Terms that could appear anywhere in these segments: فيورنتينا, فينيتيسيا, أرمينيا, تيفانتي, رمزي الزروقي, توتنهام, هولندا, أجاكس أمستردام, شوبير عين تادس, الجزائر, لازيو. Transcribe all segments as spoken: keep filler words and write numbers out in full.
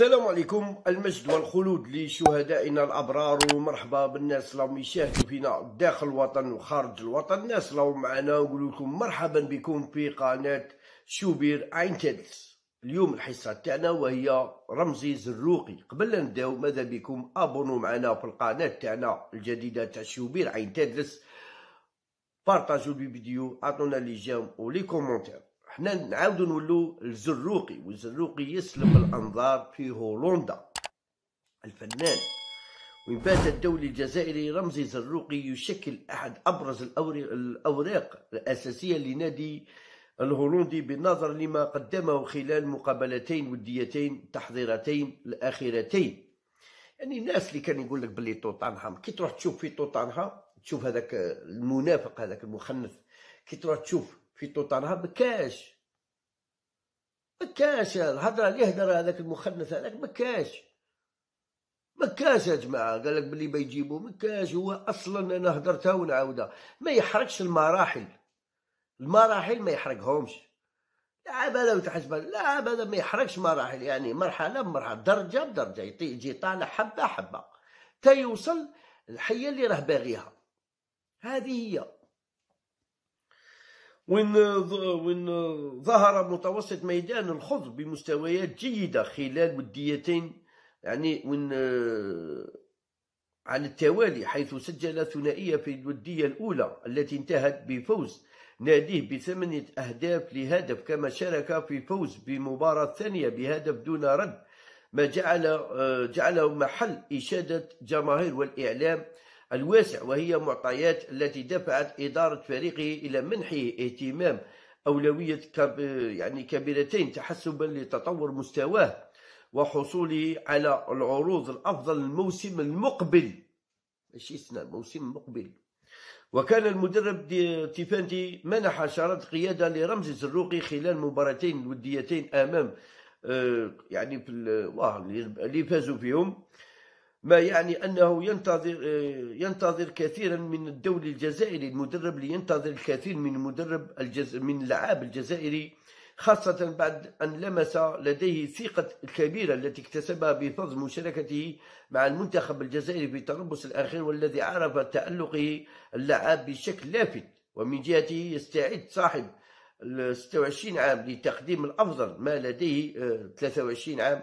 السلام عليكم، المجد والخلود لشهدائنا الأبرار، ومرحبا بالناس اللي راهم يشاهدوا فينا داخل الوطن وخارج الوطن. الناس اللي راهم معنا نقول لكم مرحبا بكم في قناة شوبير عين تادس. اليوم الحصة تاعنا وهي رمزي الزروقي. قبل لا نبداو ماذا بكم ابونو معنا في القناة تاعنا الجديدة تاع شوبير عين تادس، بارطاجوا الفيديو، عطونا لي جيم ولي كومونتير. حنا نعاودو نولو الزروقي، والزروقي يسلب الانظار في هولندا. الفنان وينبات الدولي الجزائري رمزي الزروقي يشكل احد ابرز الاوراق الاساسيه لنادي الهولندي بالنظر لما قدمه خلال مقابلتين وديتين تحضيرتين الاخيرتين. يعني الناس اللي كان يقول لك بلي توتنهام، كي تروح تشوف في توتنهام تشوف هذاك المنافق، هذاك المخنث، كي تروح تشوف في توتنهام مكاش مكاش الهضره اللي يهدر هذاك المخنث هذاك مكاش مكاش يا جماعه. قال لك بلي ما يجيبو مكاش. هو اصلا انا هدرتها ونعاودها، ما يحرقش المراحل المراحل ما يحرقهمش. لاعب هذا وتحسبها، لاعب هذا ما يحرقش مراحل، يعني مرحله بمرحله، درجه بدرجه، يجي طالع حبه حبه تا يوصل الحيه اللي راه باغيها. هذه هي. وين وين ظهر متوسط ميدان الخضر بمستويات جيدة خلال وديتين، يعني وين على التوالي، حيث سجل ثنائية في الودية الأولى التي انتهت بفوز ناديه بثمانية أهداف لهدف، كما شارك في فوز بمباراة ثانية بهدف دون رد، ما جعل جعله محل إشادة جماهير والإعلام الواسع، وهي معطيات التي دفعت إدارة فريقه إلى منحه اهتمام أولوية يعني كبيرتين تحسبا لتطور مستواه وحصوله على العروض الأفضل الموسم المقبل. ماشي السنة، الموسم المقبل. وكان المدرب تيفانتي منح شرط قيادة لرمزي الزروقي خلال مباراتين وديتين أمام يعني في اللي فازوا فيهم، ما يعني أنه ينتظر ينتظر كثيرا من الدولي الجزائري. المدرب لينتظر الكثير من مدرب الجز من اللاعب الجزائري، خاصة بعد أن لمس لديه الثقة الكبيرة التي اكتسبها بفضل مشاركته مع المنتخب الجزائري في التربص الأخير، والذي عرف تألقه اللاعب بشكل لافت. ومن جهته يستعد صاحب ال ستة وعشرين عام لتقديم الأفضل ما لديه ثلاثة وعشرين عام،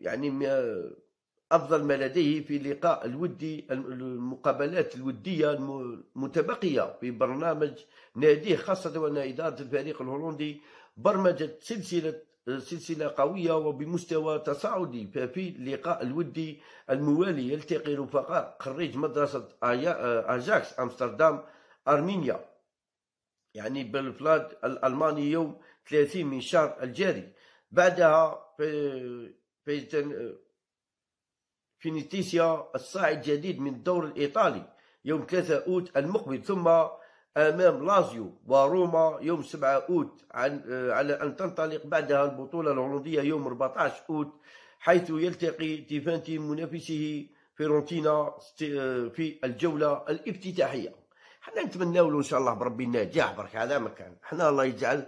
يعني أفضل ما لديه في لقاء الودي المقابلات الودية المتبقية في برنامج ناديه، خاصة وأن إدارة الفريق الهولندي برمجت سلسلة سلسلة قوية وبمستوى تصاعدي. ففي اللقاء الودي الموالي يلتقي رفقاء خريج مدرسة أجاكس أمستردام أرمينيا، يعني بالبلاد الألماني، يوم ثلاثين من شهر الجاري. بعدها في في فينيتيسيا الصاعد جديد من الدور الإيطالي يوم ثلاثة أوت المقبل، ثم أمام لازيو وروما يوم سبعة أوت، على أن تنطلق بعدها البطولة الهولندية يوم أربعة عشر أوت، حيث يلتقي تيفانتي منافسه فيورنتينا في الجولة الافتتاحية. حنا نتمناو له إن شاء الله بربي النجاح برك. هذا مكان حنا الله يجعل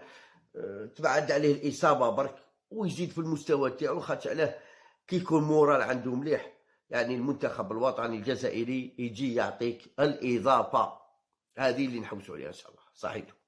تبعد عليه الإصابة برك، ويزيد في المستوى تاعو، خاطر علاه كي يكون مورال عنده مليح، يعني المنتخب الوطني الجزائري يجي يعطيك الإضافة. هذه اللي نحوسوا عليها إن شاء الله. صحيح.